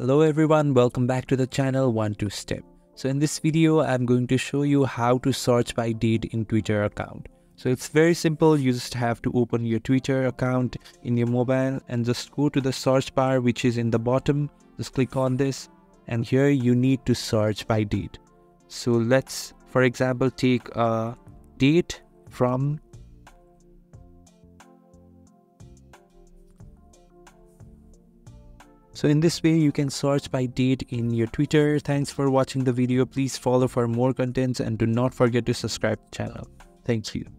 Hello everyone, welcome back to the channel 1-2 Step. So in this video, I'm going to show you how to search by date in Twitter account. So it's very simple, you just have to open your Twitter account in your mobile and just go to the search bar which is in the bottom, just click on this and here you need to search by date. So let's, for example, take a date from . So in this way, you can search by date in your Twitter. Thanks for watching the video. Please follow for more contents and do not forget to subscribe to the channel. Thank you.